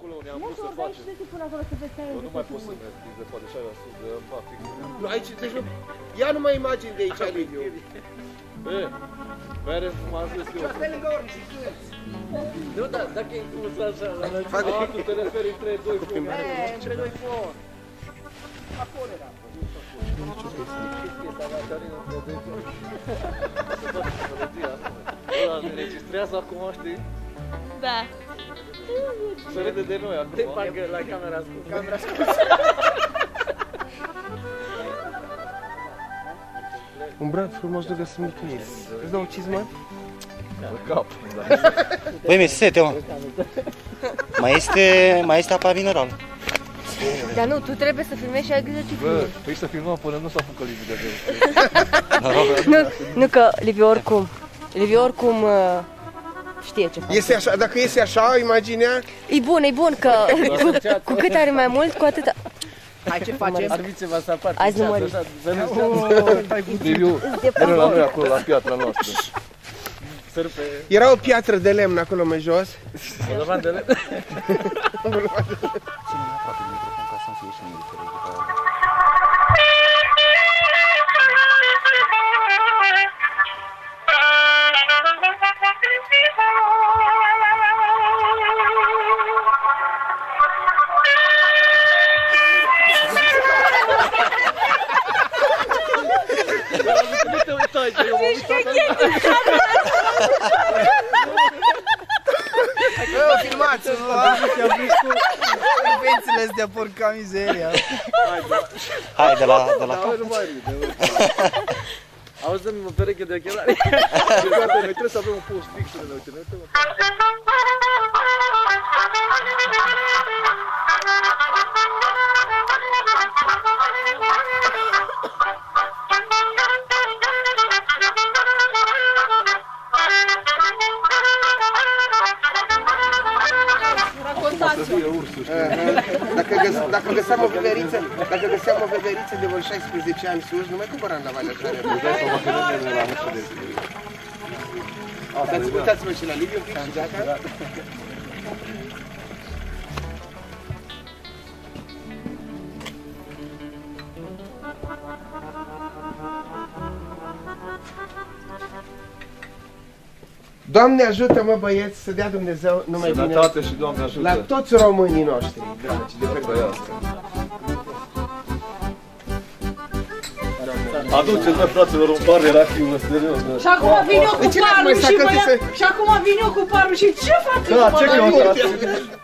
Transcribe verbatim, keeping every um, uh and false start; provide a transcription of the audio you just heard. acolo unde am vrut să facem. Eu nu mai pot să merg, de poate și aia sus, de fapt. Aici, deci nu... Ia numai imagini de aici, Liviu. E, mere frumoasă este eu. Nu, da, dacă e inclus așa, la lăsă. Tu te referi între doi fumi. E, între doi fumi. Acolo era. Ne registrează acum, știi? Da. Se vede de noi acum. Te bagă la camera ascunsă. Camera ascunsă. Un brad frumos de găsământ cu mine. Îți dau un cizmat? În cap. Băi, mi-e sete, mă. Mai este, mai este apa mineral. Dar nu, tu trebuie să filmezi și ai grijă ce filmezi. Bă, trebuie să filmăm până nu s-a făcut Liviu de acolo. Nu, că Liviu oricum, Liviu oricum știe ce face. Este așa, dacă este așa, imaginea... E bun, e bun, că cu cât are mai mult, cu atât... Hai, ce facem? Azi număriți. Liviu, până la noi acolo, la piatra noastră. Era o piatră de lemn acolo mai jos. Bolovan de lemn? Bolovan de lemn. De porca mizeria. Hai de la de la capăt. Auzim o pereche de ochelari. Noi trebuie să avem un post fix de noi. Dacă găseam o veveriță, dacă găseam o veveriță de vreo șaisprezece ani sus, nu mai cumpăram la Valea Joară. Uitați-vă și la Liviu, fix și Jaca. Doamne ajută-mă, băieți, să dea Dumnezeu numai bine la toți românii noștri. Aduceți, mă, fraților, un par de rachiul ăsta, serios. Și acum vin eu cu parul și băiat, și acum vin eu cu parul și ce fac? Da, ce că o să